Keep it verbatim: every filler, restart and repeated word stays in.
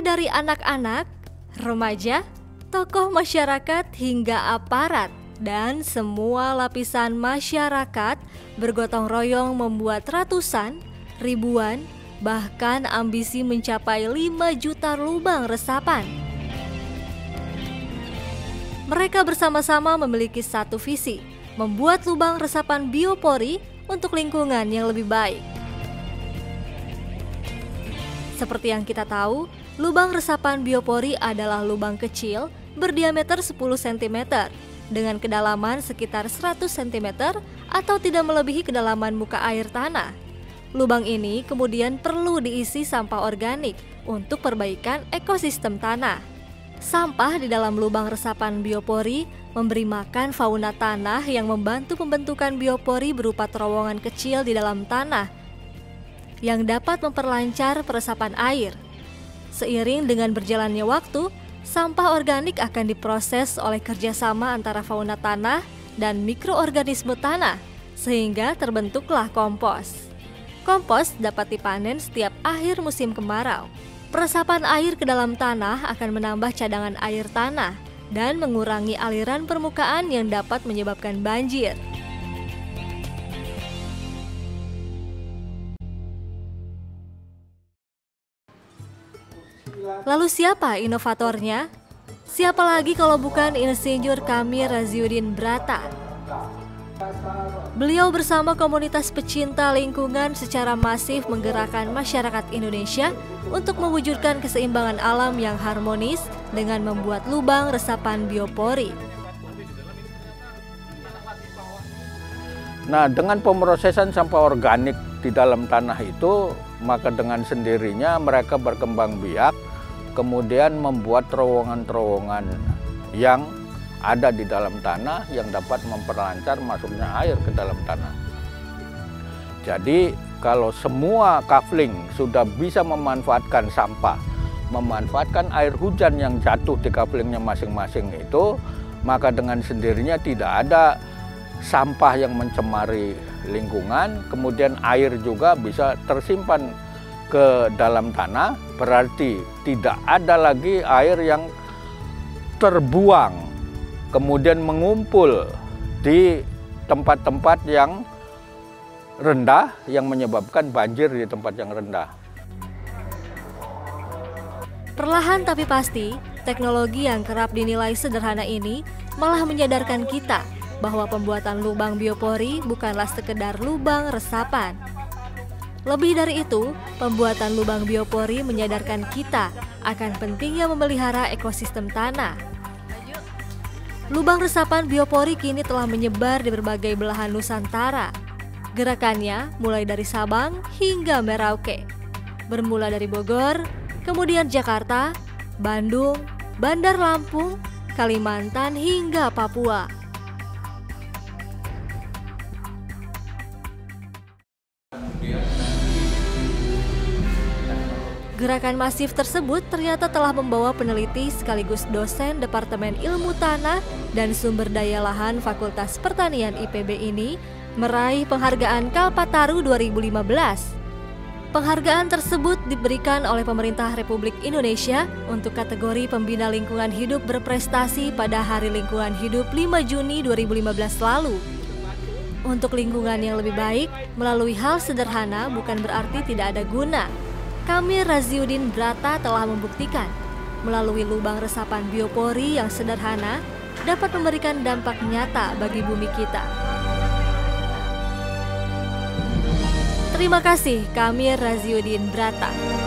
mulai dari anak-anak, remaja, tokoh masyarakat hingga aparat dan semua lapisan masyarakat bergotong royong membuat ratusan, ribuan, bahkan ambisi mencapai lima juta lubang resapan. Mereka bersama-sama memiliki satu visi, membuat lubang resapan biopori untuk lingkungan yang lebih baik. Seperti yang kita tahu, lubang resapan biopori adalah lubang kecil berdiameter sepuluh sentimeter dengan kedalaman sekitar seratus sentimeter atau tidak melebihi kedalaman muka air tanah. Lubang ini kemudian perlu diisi sampah organik untuk perbaikan ekosistem tanah. Sampah di dalam lubang resapan biopori memberi makan fauna tanah yang membantu pembentukan biopori berupa terowongan kecil di dalam tanah yang dapat memperlancar peresapan air. Seiring dengan berjalannya waktu, sampah organik akan diproses oleh kerjasama antara fauna tanah dan mikroorganisme tanah sehingga terbentuklah kompos. Kompos dapat dipanen setiap akhir musim kemarau. Peresapan air ke dalam tanah akan menambah cadangan air tanah dan mengurangi aliran permukaan yang dapat menyebabkan banjir. Lalu siapa inovatornya? Siapa lagi kalau bukan Insinyur Kamir Raziudin Brata? Beliau bersama komunitas pecinta lingkungan secara masif menggerakkan masyarakat Indonesia untuk mewujudkan keseimbangan alam yang harmonis dengan membuat lubang resapan biopori. Nah, dengan pemrosesan sampah organik di dalam tanah itu, maka dengan sendirinya mereka berkembang biak, kemudian membuat terowongan-terowongan yang ada di dalam tanah yang dapat memperlancar masuknya air ke dalam tanah. Jadi kalau semua kafling sudah bisa memanfaatkan sampah, memanfaatkan air hujan yang jatuh di kaflingnya masing-masing itu, maka dengan sendirinya tidak ada sampah yang mencemari lingkungan, kemudian air juga bisa tersimpan ke dalam tanah, berarti tidak ada lagi air yang terbuang kemudian mengumpul di tempat-tempat yang rendah yang menyebabkan banjir di tempat yang rendah. Perlahan tapi pasti, teknologi yang kerap dinilai sederhana ini malah menyadarkan kita bahwa pembuatan lubang biopori bukanlah sekedar lubang resapan. Lebih dari itu, pembuatan lubang biopori menyadarkan kita akan pentingnya memelihara ekosistem tanah. Lubang resapan biopori kini telah menyebar di berbagai belahan Nusantara. Gerakannya mulai dari Sabang hingga Merauke. Bermula dari Bogor, kemudian Jakarta, Bandung, Bandar Lampung, Kalimantan hingga Papua. Gerakan masif tersebut ternyata telah membawa peneliti sekaligus dosen Departemen Ilmu Tanah dan Sumber Daya Lahan Fakultas Pertanian I P B ini meraih penghargaan Kalpataru dua ribu lima belas. Penghargaan tersebut diberikan oleh pemerintah Republik Indonesia untuk kategori Pembina Lingkungan Hidup Berprestasi pada Hari Lingkungan Hidup lima Juni dua ribu lima belas lalu. Untuk lingkungan yang lebih baik, melalui hal sederhana bukan berarti tidak ada guna. Kamir Raziudin Brata telah membuktikan melalui lubang resapan biopori yang sederhana dapat memberikan dampak nyata bagi bumi kita. Terima kasih Kamir Raziudin Brata.